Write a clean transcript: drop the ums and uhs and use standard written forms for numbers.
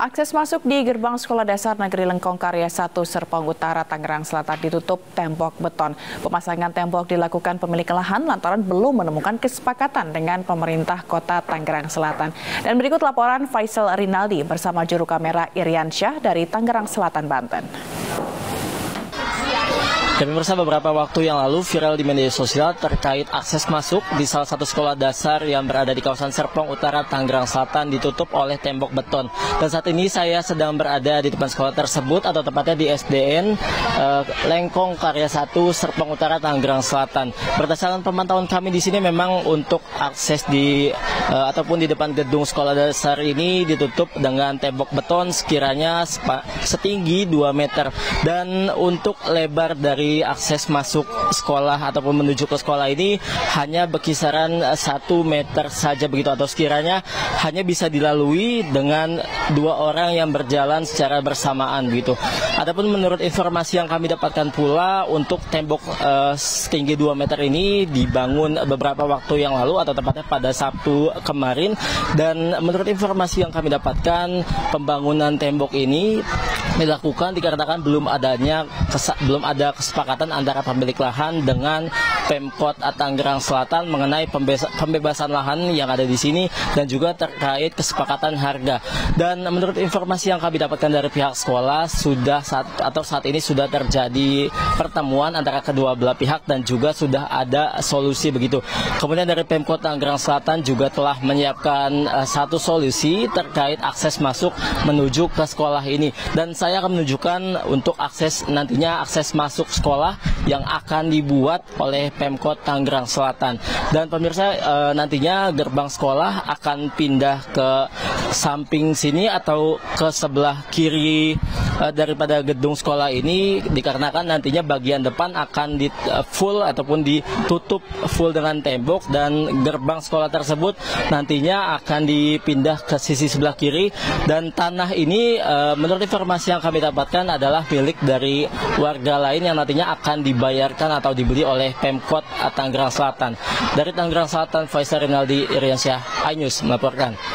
Akses masuk di Gerbang Sekolah Dasar Negeri Lengkong Karya 1 Serpong Utara, Tangerang Selatan ditutup tembok beton. Pemasangan tembok dilakukan pemilik lahan lantaran belum menemukan kesepakatan dengan pemerintah kota Tangerang Selatan. Dan berikut laporan Faisal Rinaldi bersama juru kamera Iriansyah dari Tangerang Selatan, Banten. Dan pemirsa, beberapa waktu yang lalu viral di media sosial terkait akses masuk di salah satu sekolah dasar yang berada di kawasan Serpong Utara, Tangerang Selatan ditutup oleh tembok beton. Dan saat ini saya sedang berada di depan sekolah tersebut, atau tepatnya di SDN Lengkong Karya 1 Serpong Utara, Tangerang Selatan. Berdasarkan pemantauan kami di sini, memang untuk akses di ataupun di depan gedung sekolah dasar ini ditutup dengan tembok beton sekiranya setinggi 2 meter. Dan untuk lebar dari akses masuk sekolah ataupun menuju ke sekolah ini hanya berkisaran 1 meter saja begitu, atau sekiranya hanya bisa dilalui dengan 2 orang yang berjalan secara bersamaan begitu. Adapun menurut informasi yang kami dapatkan pula, untuk tembok setinggi 2 meter ini dibangun beberapa waktu yang lalu, atau tepatnya pada Sabtu kemarin, dan menurut informasi yang kami dapatkan pembangunan tembok ini dilakukan dikarenakan belum ada kesepakatan antara pemilik lahan dengan Pemkot Tangerang Selatan mengenai pembebasan lahan yang ada di sini, dan juga terkait kesepakatan harga. Dan menurut informasi yang kami dapatkan dari pihak sekolah, saat ini sudah terjadi pertemuan antara kedua belah pihak dan juga sudah ada solusi begitu. Kemudian dari Pemkot Tangerang Selatan juga telah menyiapkan satu solusi terkait akses masuk menuju ke sekolah ini. Dan saya akan menunjukkan untuk nantinya akses masuk sekolah yang akan dibuat oleh Pemkot Tangerang Selatan. Dan pemirsa, nantinya gerbang sekolah akan pindah ke samping sini atau ke sebelah kiri daripada gedung sekolah ini, dikarenakan nantinya bagian depan akan ditutup full dengan tembok, dan gerbang sekolah tersebut nantinya akan dipindah ke sisi sebelah kiri. Dan tanah ini menurut informasi yang kami dapatkan adalah milik dari warga lain yang nantinya akan dibayarkan atau dibeli oleh Pemkot Tangerang Selatan. Dari Tangerang Selatan, Faisal Rinaldi, Iriansyah, iNews melaporkan.